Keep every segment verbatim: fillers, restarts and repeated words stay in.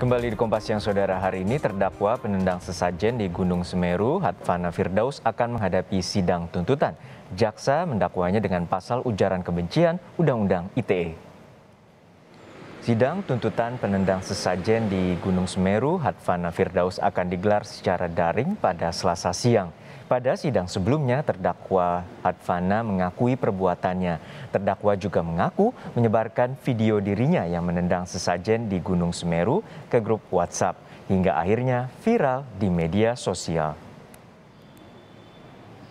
Kembali di Kompas Yang Saudara, hari ini terdakwa penendang sesajen di Gunung Semeru, Hadfana Firdaus, akan menghadapi sidang tuntutan. Jaksa mendakwanya dengan pasal ujaran kebencian Undang-Undang I T E. Sidang tuntutan penendang sesajen di Gunung Semeru, Hadfana Firdaus, akan digelar secara daring pada Selasa siang. Pada sidang sebelumnya, terdakwa Hadfana mengakui perbuatannya. Terdakwa juga mengaku menyebarkan video dirinya yang menendang sesajen di Gunung Semeru ke grup WhatsApp, hingga akhirnya viral di media sosial.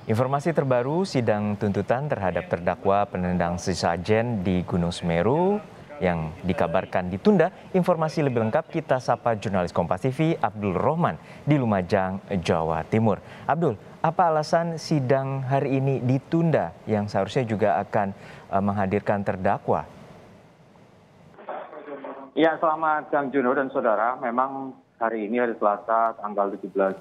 Informasi terbaru sidang tuntutan terhadap terdakwa penendang sesajen di Gunung Semeru yang dikabarkan ditunda. Informasi lebih lengkap kita sapa jurnalis Kompas T V Abdul Rohman di Lumajang, Jawa Timur. Abdul, apa alasan sidang hari ini ditunda yang seharusnya juga akan menghadirkan terdakwa? Ya, selamat siang Juno dan Saudara. Memang hari ini hari Selasa tanggal tujuh belas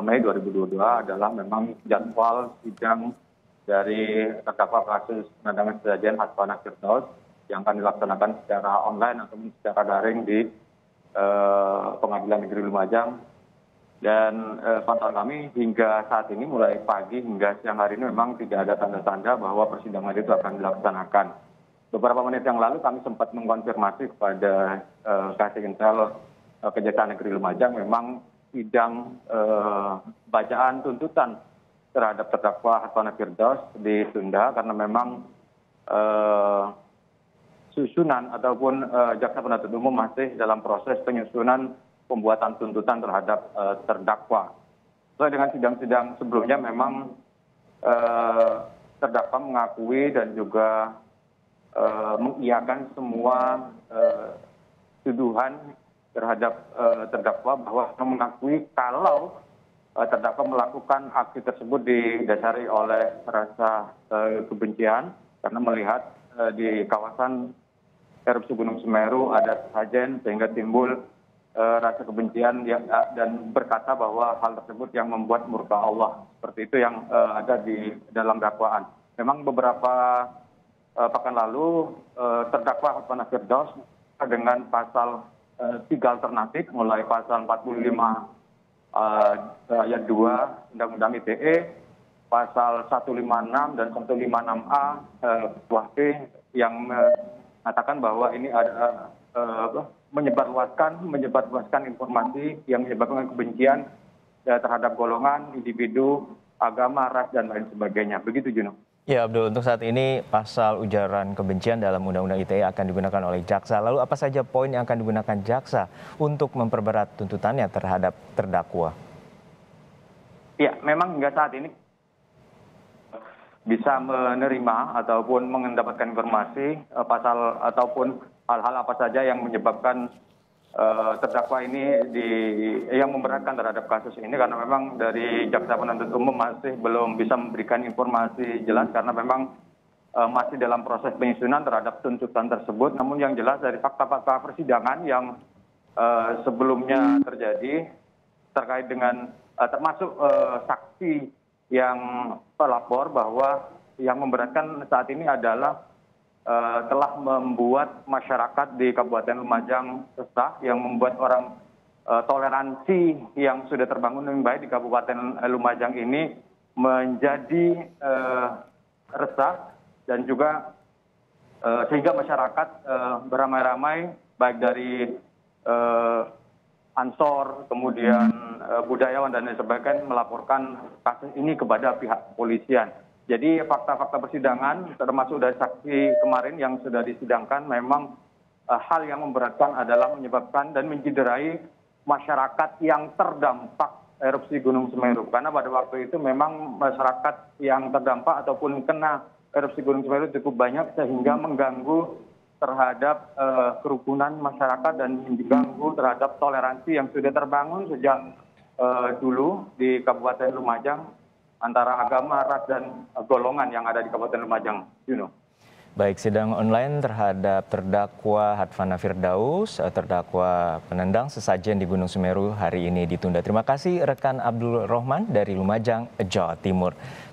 Mei dua ribu dua puluh dua adalah memang jadwal sidang dari terdakwa kasus penendangan sesajen Hadfana Firdaus yang akan dilaksanakan secara online atau secara daring di uh, Pengadilan Negeri Lumajang. Dan uh, pantauan kami hingga saat ini, mulai pagi hingga siang hari ini, memang tidak ada tanda-tanda bahwa persidangan itu akan dilaksanakan. Beberapa menit yang lalu kami sempat mengkonfirmasi kepada uh, Kasih Intel uh, Kejaksaan Negeri Lumajang, memang sidang uh, bacaan tuntutan terhadap terdakwa Hadfana Firdaus ditunda karena memang uh, susunan ataupun uh, jaksa penuntut umum masih dalam proses penyusunan pembuatan tuntutan terhadap uh, terdakwa. Sesuai dengan sidang-sidang sebelumnya, memang uh, terdakwa mengakui dan juga uh, mengiyakan semua uh, tuduhan terhadap uh, terdakwa, bahwa mengakui kalau uh, terdakwa melakukan aksi tersebut didasari oleh rasa uh, kebencian karena melihat uh, di kawasan erupsi Gunung Semeru ada sesajen sehingga timbul uh, rasa kebencian yang, uh, dan berkata bahwa hal tersebut yang membuat murka Allah. Seperti itu yang uh, ada di dalam dakwaan. Memang beberapa uh, pekan lalu uh, terdakwa Hadfana Firdaus dengan pasal uh, tiga alternatif, mulai pasal empat puluh lima uh, ayat dua Undang-Undang I T E, pasal seratus lima puluh enam dan seratus lima puluh enam A buah uh, P yang uh, mengatakan bahwa ini ada uh, menyebarluaskan menyebarluaskan informasi yang menyebabkan kebencian uh, terhadap golongan, individu, agama, ras, dan lain sebagainya. Begitu, Juno. Ya, Abdul, untuk saat ini pasal ujaran kebencian dalam Undang-Undang I T E akan digunakan oleh jaksa. Lalu apa saja poin yang akan digunakan jaksa untuk memperberat tuntutannya terhadap terdakwa? Ya, memang hingga saat ini bisa menerima ataupun mendapatkan informasi uh, pasal ataupun hal-hal apa saja yang menyebabkan uh, terdakwa ini di yang memberatkan terhadap kasus ini, karena memang dari jaksa penuntut umum masih belum bisa memberikan informasi jelas karena memang uh, masih dalam proses penyusunan terhadap tuntutan tersebut. Namun yang jelas dari fakta-fakta persidangan yang uh, sebelumnya terjadi terkait dengan uh, termasuk uh, saksi yang pelapor, bahwa yang memberatkan saat ini adalah uh, telah membuat masyarakat di Kabupaten Lumajang resah, yang membuat orang uh, toleransi yang sudah terbangun dengan baik di Kabupaten Lumajang ini menjadi uh, resah, dan juga uh, sehingga masyarakat uh, beramai-ramai baik dari uh, ansor, kemudian uh, budayawan dan lain sebagainya melaporkan kasus ini kepada pihak kepolisian. Jadi fakta-fakta persidangan termasuk dari saksi kemarin yang sudah disidangkan, memang uh, hal yang memberatkan adalah menyebabkan dan menciderai masyarakat yang terdampak erupsi Gunung Semeru. Karena pada waktu itu memang masyarakat yang terdampak ataupun kena erupsi Gunung Semeru cukup banyak, sehingga mengganggu terhadap uh, kerukunan masyarakat dan diganggu terhadap toleransi yang sudah terbangun sejak uh, dulu di Kabupaten Lumajang antara agama, ras, dan uh, golongan yang ada di Kabupaten Lumajang, you know. Baik, sidang online terhadap terdakwa Hadfana Firdaus, terdakwa penendang sesajen di Gunung Semeru, hari ini ditunda. Terima kasih rekan Abdul Rohman dari Lumajang, Jawa Timur.